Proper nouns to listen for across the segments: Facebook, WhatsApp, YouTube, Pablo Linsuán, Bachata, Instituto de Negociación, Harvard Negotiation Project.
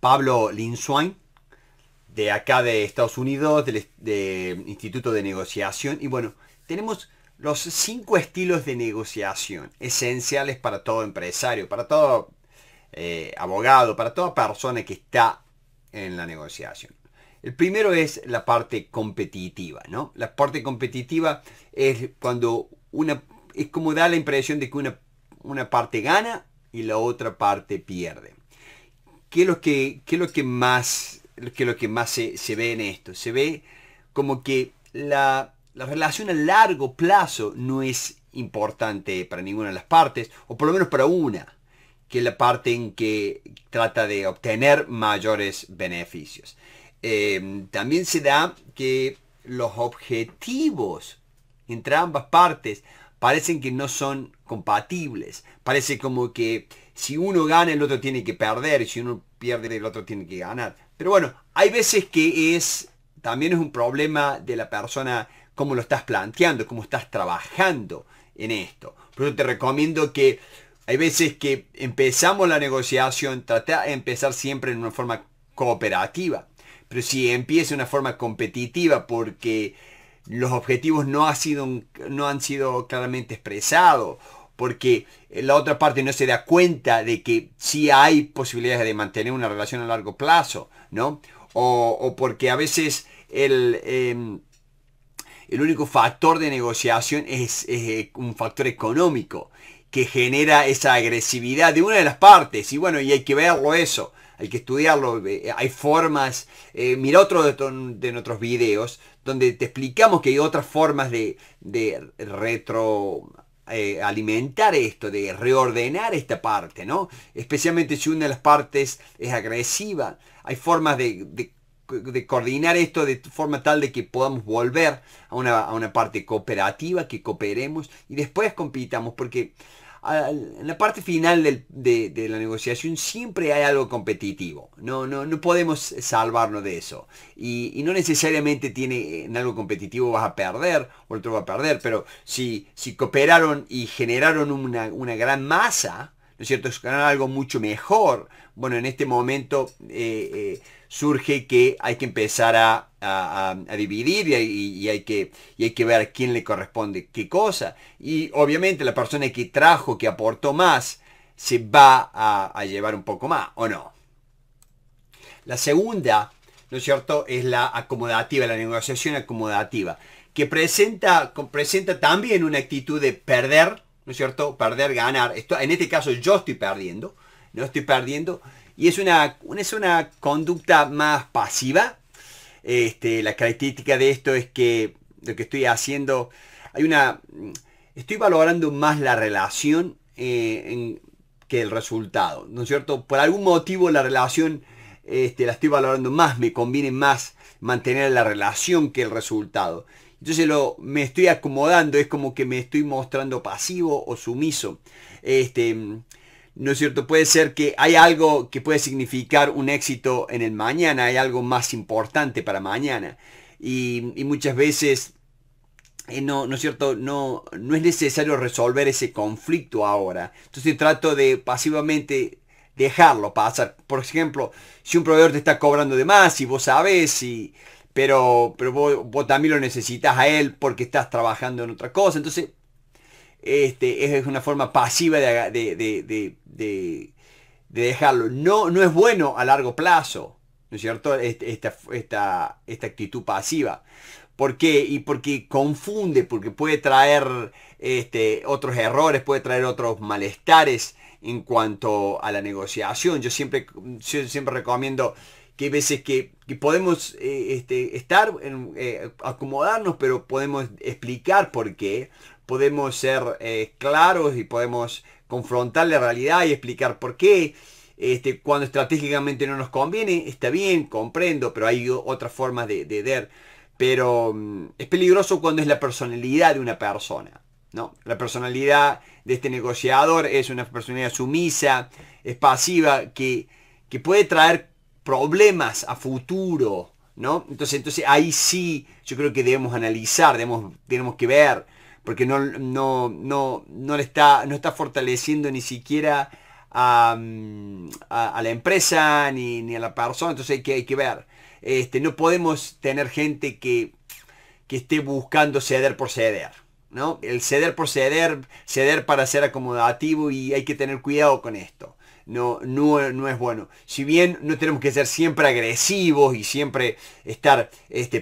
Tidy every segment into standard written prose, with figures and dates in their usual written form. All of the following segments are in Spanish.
Pablo Linsuán, de acá de Estados Unidos, del Instituto de Negociación. Y bueno, tenemos los 5 estilos de negociación esenciales para todo empresario, para todo abogado, para toda persona que está en la negociación. El primero es la parte competitiva, ¿no? La parte competitiva es cuando es como da la impresión de que una parte gana y la otra parte pierde. ¿Qué es lo que más se ve en esto? Se ve como que la relación a largo plazo no es importante para ninguna de las partes, o por lo menos para una, que es la parte en que trata de obtener mayores beneficios. También se da que los objetivos entre ambas partes parecen que no son compatibles. Parece como que si uno gana, el otro tiene que perder, y si uno pierde, el otro tiene que ganar. Pero bueno, hay veces que también es un problema de la persona cómo lo estás planteando, cómo estás trabajando en esto. Por eso te recomiendo que hay veces que empezamos la negociación, trata de empezar siempre en una forma cooperativa. Pero si empieza de una forma competitiva porque los objetivos no han sido claramente expresados, porque la otra parte no se da cuenta de que sí hay posibilidades de mantener una relación a largo plazo, ¿no? O porque a veces el único factor de negociación es un factor económico que genera esa agresividad de una de las partes. Y bueno, y hay que verlo eso. Hay que estudiarlo, hay formas, mira otro de nuestros videos donde te explicamos que hay otras formas de retroalimentar esto, de reordenar esta parte, ¿no? Especialmente si una de las partes es agresiva, hay formas de coordinar esto de forma tal de que podamos volver a una parte cooperativa, que cooperemos y después compitamos, porque en la parte final de la negociación siempre hay algo competitivo. No podemos salvarnos de eso. Y no necesariamente en algo competitivo vas a perder o el otro va a perder. Pero si cooperaron y generaron una gran masa, ¿no es cierto? Ganaron algo mucho mejor. Bueno, en este momento surge que hay que empezar a dividir y hay que ver a quién le corresponde qué cosa. Y obviamente la persona que trajo, que aportó más, se va a llevar un poco más, ¿o no? La segunda, ¿no es cierto?, es la acomodativa, la negociación acomodativa, que presenta también una actitud de perder, ¿no es cierto?, perder, ganar. En este caso yo estoy perdiendo, no estoy perdiendo. Y es una conducta más pasiva. La característica de esto es que lo que estoy haciendo, estoy valorando más la relación que el resultado, ¿no es cierto? Por algún motivo la relación la estoy valorando más, me conviene más mantener la relación que el resultado. Entonces me estoy acomodando, es como que me estoy mostrando pasivo o sumiso. ¿No es cierto? Puede ser que hay algo que puede significar un éxito en el mañana, hay algo más importante para mañana. Y muchas veces, ¿no es cierto? No es necesario resolver ese conflicto ahora. Entonces trato de pasivamente dejarlo pasar. Por ejemplo, si un proveedor te está cobrando de más y vos sabés, pero vos también lo necesitas a él porque estás trabajando en otra cosa. Entonces, es una forma pasiva de dejarlo. No es bueno a largo plazo, ¿no es cierto? Esta actitud pasiva. ¿Por qué? Y porque confunde, porque puede traer otros errores, puede traer otros malestares en cuanto a la negociación. Yo siempre recomiendo que hay veces que podemos acomodarnos, pero podemos explicar por qué. Podemos ser claros y podemos confrontar la realidad y explicar por qué. Cuando estratégicamente no nos conviene, está bien, comprendo, pero hay otras formas de ver. Pero es peligroso cuando es la personalidad de una persona, ¿no? La personalidad de este negociador es una personalidad sumisa, es pasiva, que puede traer problemas a futuro, ¿no? Entonces ahí sí yo creo que debemos analizar, tenemos que ver, porque no está fortaleciendo ni siquiera a la empresa ni a la persona. Entonces hay que ver. No podemos tener gente que esté buscando ceder por ceder, ¿no? El ceder por ceder, ceder para ser acomodativo, y hay que tener cuidado con esto. No es bueno. Si bien no tenemos que ser siempre agresivos y siempre estar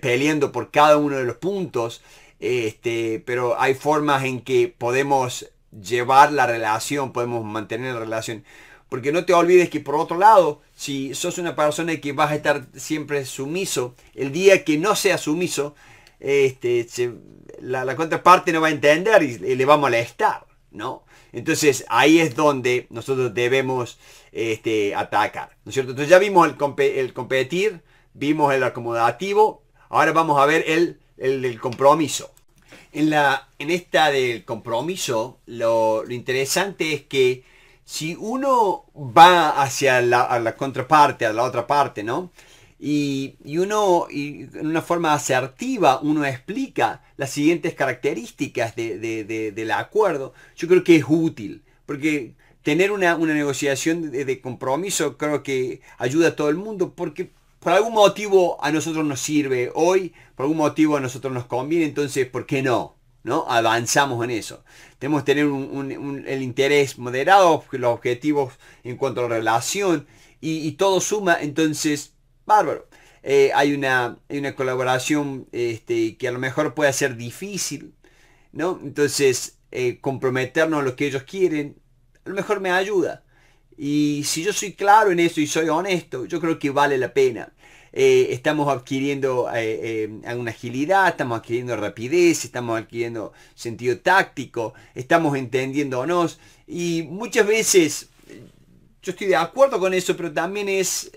peleando por cada uno de los puntos, pero hay formas en que podemos llevar la relación, podemos mantener la relación. Porque no te olvides que, por otro lado, si sos una persona que vas a estar siempre sumiso, el día que no seas sumiso, la contraparte no va a entender y le va a molestar, ¿no? Entonces ahí es donde nosotros debemos atacar, ¿no es cierto? Entonces ya vimos el competir, vimos el acomodativo, ahora vamos a ver el compromiso. En esta del compromiso, lo interesante es que si uno va hacia a la contraparte, a la otra parte, ¿no? Y de una forma asertiva uno explica las siguientes características del acuerdo. Yo creo que es útil, porque tener una negociación de compromiso creo que ayuda a todo el mundo, porque por algún motivo a nosotros nos sirve hoy, por algún motivo a nosotros nos conviene, entonces ¿por qué no? ¿No? Avanzamos en eso. Tenemos que tener el interés moderado, los objetivos en cuanto a la relación, y todo suma, entonces, bárbaro. Hay una colaboración que a lo mejor puede ser difícil, ¿no? Entonces, comprometernos a lo que ellos quieren, a lo mejor me ayuda. Y si yo soy claro en eso y soy honesto, yo creo que vale la pena. Estamos adquiriendo una agilidad, estamos adquiriendo rapidez, estamos adquiriendo sentido táctico, estamos entendiéndonos, y muchas veces yo estoy de acuerdo con eso, pero también es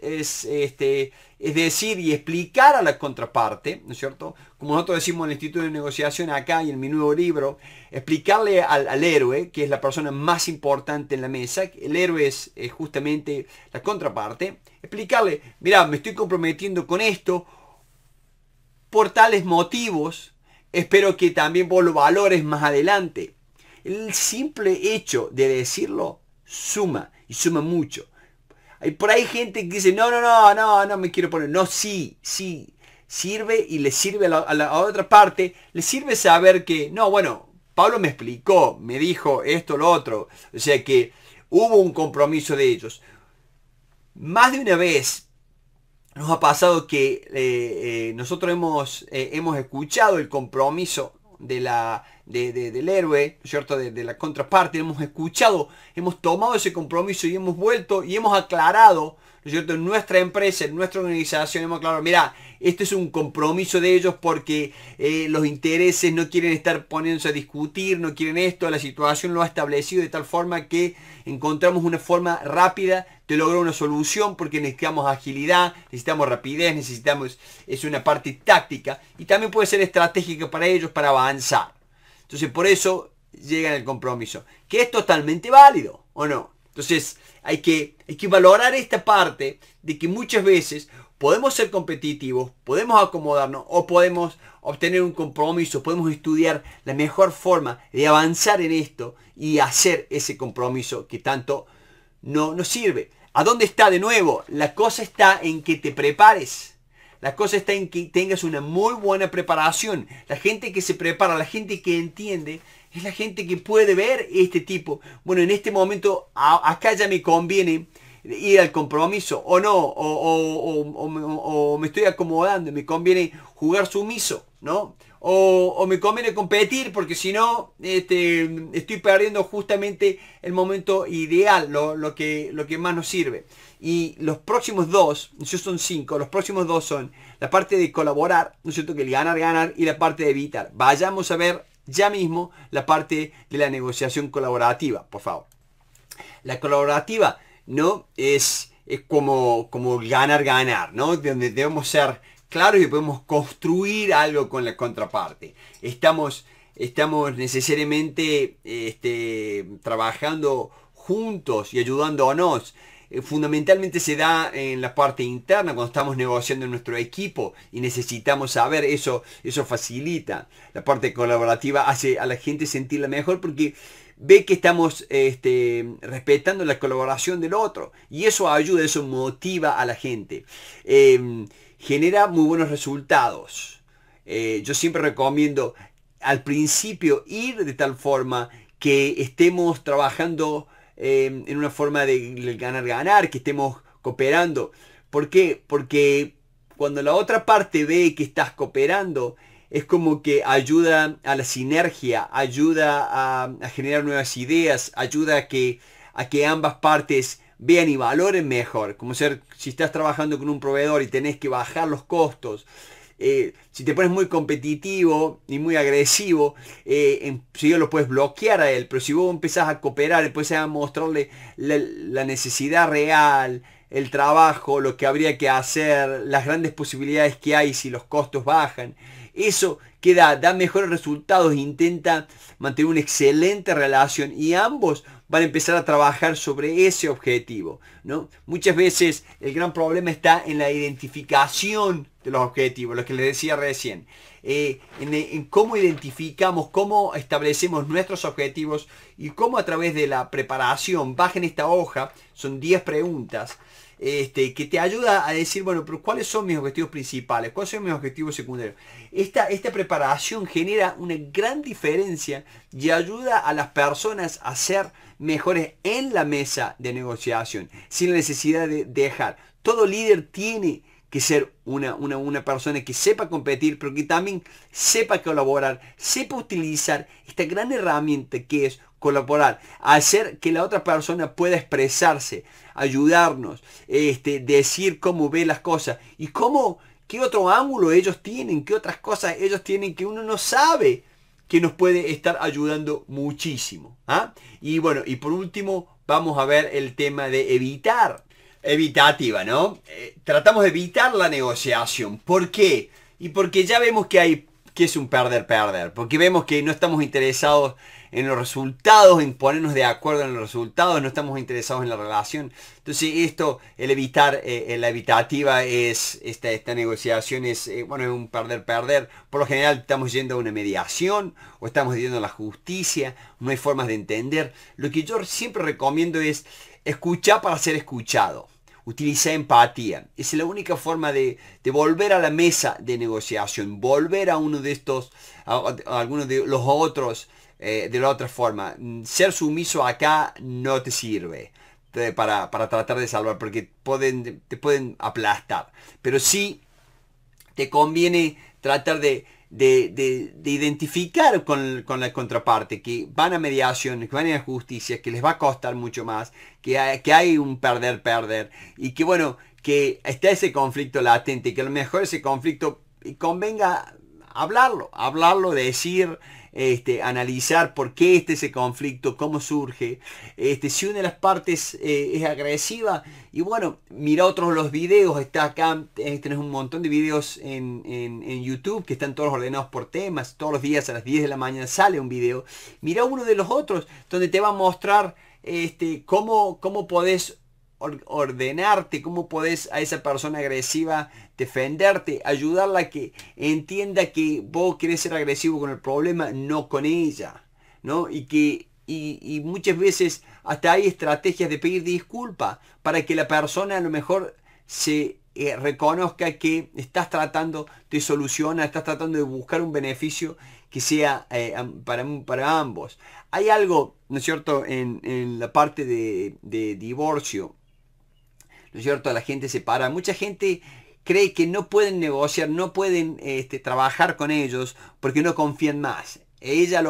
decir y explicar a la contraparte, ¿no es cierto? Como nosotros decimos en el Instituto de Negociación acá y en mi nuevo libro, explicarle al héroe, que es la persona más importante en la mesa, el héroe es justamente la contraparte, explicarle, mirá, me estoy comprometiendo con esto por tales motivos, espero que también vos lo valores más adelante. El simple hecho de decirlo suma, y suma mucho. Hay por ahí gente que dice, no me quiero poner. No, sí, sirve, y le sirve a la otra parte, le sirve saber que, no, bueno, Pablo me explicó, me dijo esto, lo otro, o sea que hubo un compromiso de ellos. Más de una vez nos ha pasado que nosotros hemos escuchado el compromiso del héroe, ¿cierto? De la contraparte, hemos escuchado, hemos tomado ese compromiso y hemos vuelto y hemos aclarado, ¿cierto? En nuestra empresa, en nuestra organización hemos aclarado, mirá, este es un compromiso de ellos porque los intereses no quieren estar poniéndose a discutir, no quieren esto, la situación lo ha establecido de tal forma que encontramos una forma rápida de lograr una solución, porque necesitamos agilidad, necesitamos rapidez, es una parte táctica y también puede ser estratégica para ellos para avanzar. Entonces por eso llegan al compromiso, que es totalmente válido, ¿o no? Entonces hay que valorar esta parte de que muchas veces podemos ser competitivos, podemos acomodarnos o podemos obtener un compromiso, podemos estudiar la mejor forma de avanzar en esto y hacer ese compromiso que tanto nos sirve. ¿A dónde está de nuevo? La cosa está en que te prepares. La cosa está en que tengas una muy buena preparación. La gente que se prepara, la gente que entiende, es la gente que puede ver este tipo. Bueno, en este momento acá ya me conviene ir al compromiso o no, o me estoy acomodando, me conviene jugar sumiso, ¿no? O me conviene competir porque si no estoy perdiendo justamente el momento ideal, lo que más nos sirve. Y los próximos dos, yo son 5, los próximos dos son la parte de colaborar, ¿no es cierto? Que el ganar y la parte de evitar. Vayamos a ver ya mismo la parte de la negociación colaborativa, por favor. La colaborativa, ¿no? Es como ganar, ¿no? Donde debemos ser claros y podemos construir algo con la contraparte. Estamos necesariamente trabajando juntos y ayudándonos. Fundamentalmente se da en la parte interna cuando estamos negociando en nuestro equipo y necesitamos saber eso facilita. La parte colaborativa hace a la gente sentirla mejor porque ve que estamos respetando la colaboración del otro, y eso ayuda, eso motiva a la gente, genera muy buenos resultados. Yo siempre recomiendo al principio ir de tal forma que estemos trabajando en una forma de ganar, que estemos cooperando. ¿Por qué? Porque cuando la otra parte ve que estás cooperando, es como que ayuda a la sinergia, ayuda a generar nuevas ideas, ayuda a que ambas partes vean y valoren mejor. Como si estás trabajando con un proveedor y tenés que bajar los costos, si te pones muy competitivo y muy agresivo, si yo lo puedes bloquear a él, pero si vos empezás a cooperar, empezás a mostrarle la necesidad real, el trabajo, lo que habría que hacer, las grandes posibilidades que hay si los costos bajan, eso da mejores resultados, intenta mantener una excelente relación y ambos van a empezar a trabajar sobre ese objetivo, ¿no? Muchas veces el gran problema está en la identificación de los objetivos, lo que les decía recién, en cómo identificamos, cómo establecemos nuestros objetivos y cómo a través de la preparación. Bajen esta hoja, son 10 preguntas. Que te ayuda a decir, bueno, pero ¿cuáles son mis objetivos principales? ¿Cuáles son mis objetivos secundarios? Esta preparación genera una gran diferencia y ayuda a las personas a ser mejores en la mesa de negociación, sin la necesidad de dejar. Todo líder tiene que ser una persona que sepa competir, pero que también sepa colaborar, sepa utilizar esta gran herramienta que es colaborar, hacer que la otra persona pueda expresarse, ayudarnos, decir cómo ve las cosas y qué otro ángulo ellos tienen, qué otras cosas ellos tienen que uno no sabe, que nos puede estar ayudando muchísimo. Y bueno, y por último vamos a ver el tema de evitativa, ¿no? Tratamos de evitar la negociación. ¿Por qué? Y porque ya vemos que es un perder-perder. Porque vemos que no estamos interesados en los resultados, en ponernos de acuerdo en los resultados, no estamos interesados en la relación. Entonces el evitar, la evitativa es, esta negociación es, bueno, es un perder-perder. Por lo general estamos yendo a una mediación o estamos yendo a la justicia, no hay formas de entender. Lo que yo siempre recomiendo es escuchar para ser escuchado. Utiliza empatía. Es la única forma de volver a la mesa de negociación. Volver a uno de estos, a alguno de los otros, de la otra forma. Ser sumiso acá no te sirve para tratar de salvar, porque te pueden aplastar. Pero sí te conviene tratar de identificar con la contraparte, que van a mediación, que van a justicia, que les va a costar mucho más, que hay un perder-perder, y que bueno, que está ese conflicto latente, que a lo mejor ese conflicto convenga hablarlo, decir, analizar por qué ese conflicto, cómo surge, si una de las partes es agresiva, y bueno, mira los videos, está acá, tenés un montón de videos en YouTube que están todos ordenados por temas, todos los días a las 10 de la mañana sale un video, mira uno de los otros, donde te va a mostrar cómo podés ordenarte, cómo podés a esa persona agresiva defenderte, ayudarla a que entienda que vos querés ser agresivo con el problema, no con ella, ¿no? Y muchas veces hasta hay estrategias de pedir disculpas para que la persona a lo mejor se reconozca que estás tratando de solucionar, estás tratando de buscar un beneficio que sea para ambos. Hay algo, ¿no es cierto?, en la parte de divorcio, ¿no es cierto? La gente se para. Mucha gente cree que no pueden negociar, no pueden trabajar con ellos porque no confían más. Ella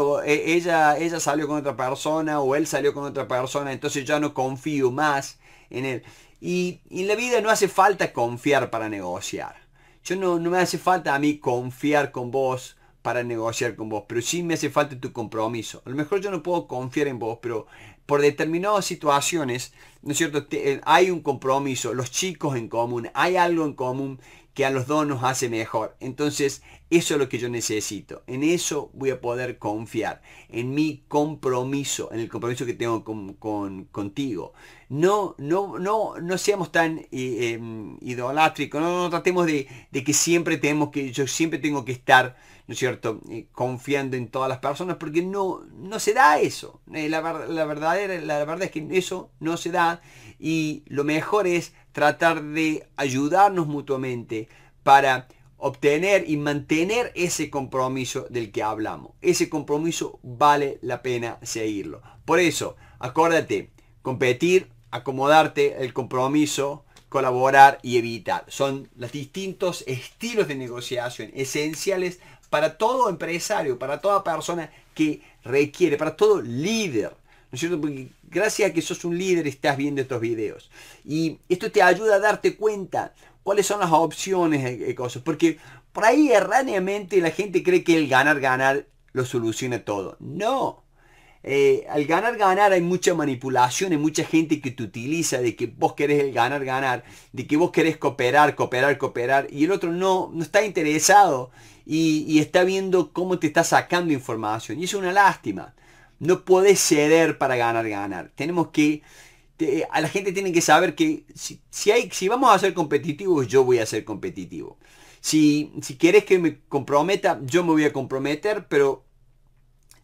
salió con otra persona o él salió con otra persona, entonces ya no confío más en él. Y en la vida no hace falta confiar para negociar. No me hace falta a mí confiar con vos para negociar con vos, pero sí me hace falta tu compromiso. A lo mejor yo no puedo confiar en vos, pero por determinadas situaciones, ¿no es cierto?, hay un compromiso, los chicos en común, hay algo en común que a los dos nos hace mejor. Entonces, eso es lo que yo necesito. En eso voy a poder confiar, en mi compromiso, en el compromiso que tengo contigo. No seamos tan idolátricos, no tratemos de que siempre tenemos que, yo siempre tengo que estar, ¿no es cierto?, confiando en todas las personas, porque no se da eso. La verdad es que eso no se da, y lo mejor es tratar de ayudarnos mutuamente para obtener y mantener ese compromiso del que hablamos. Ese compromiso vale la pena seguirlo. Por eso, acuérdate, competir, acomodarte, el compromiso, colaborar y evitar. Son los distintos estilos de negociación esenciales para todo empresario, para toda persona que requiere, para todo líder, ¿no es cierto? Porque gracias a que sos un líder estás viendo estos videos. Y esto te ayuda a darte cuenta cuáles son las opciones y cosas. Porque por ahí erróneamente la gente cree que el ganar lo soluciona todo. No. Al ganar hay mucha manipulación, hay mucha gente que te utiliza de que vos querés el ganar, de que vos querés cooperar, y el otro no está interesado y está viendo cómo te está sacando información. Y es una lástima. No podés ceder para ganar. Tenemos que, a la gente tiene que saber que si vamos a ser competitivos, yo voy a ser competitivo. Si querés que me comprometa, yo me voy a comprometer, pero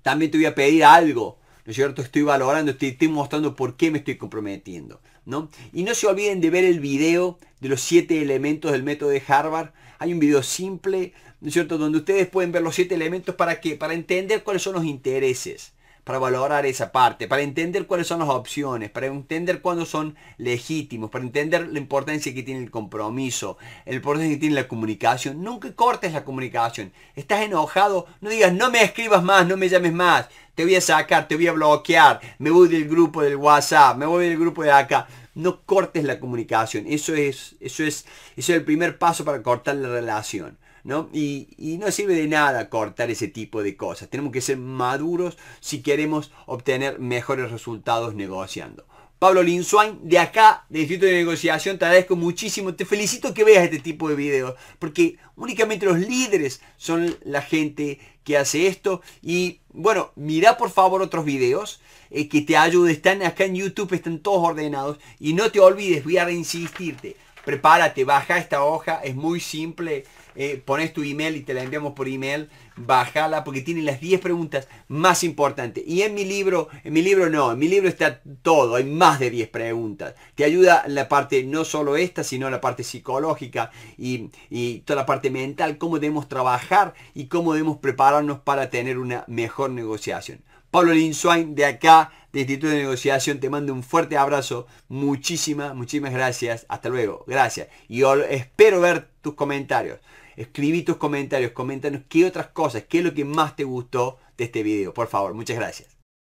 también te voy a pedir algo, ¿no es cierto? Estoy valorando, estoy mostrando por qué me estoy comprometiendo, ¿no? Y no se olviden de ver el video de los 7 elementos del método de Harvard. Hay un video simple, ¿no es cierto?, donde ustedes pueden ver los 7 elementos para entender cuáles son los intereses, para valorar esa parte, para entender cuáles son las opciones, para entender cuándo son legítimos, para entender la importancia que tiene el compromiso, la importancia que tiene la comunicación. Nunca cortes la comunicación. Estás enojado, no digas, no me escribas más, no me llames más, te voy a sacar, te voy a bloquear, me voy del grupo del WhatsApp, me voy del grupo de acá. No cortes la comunicación. Eso es el primer paso para cortar la relación, ¿no? Y no sirve de nada cortar ese tipo de cosas. Tenemos que ser maduros si queremos obtener mejores resultados negociando. Pablo Linsuán, de acá, del Instituto de Negociación, te agradezco muchísimo. Te felicito que veas este tipo de videos, porque únicamente los líderes son la gente que hace esto. Y bueno, mira por favor otros videos que te ayuden. Están acá en YouTube, están todos ordenados. Y no te olvides, voy a reinsistirte. Prepárate, baja esta hoja, es muy simple, pones tu email y te la enviamos por email, bájala porque tiene las 10 preguntas más importantes. Y en mi libro está todo, hay más de 10 preguntas. Te ayuda la parte, no solo esta, sino la parte psicológica y toda la parte mental, cómo debemos trabajar y cómo debemos prepararnos para tener una mejor negociación. Pablo Linsuán, de acá, del Instituto de Negociación, te mando un fuerte abrazo. Muchísimas gracias. Hasta luego. Gracias. Y espero ver tus comentarios. Escribí tus comentarios. Coméntanos qué otras cosas, qué es lo que más te gustó de este video. Por favor, muchas gracias.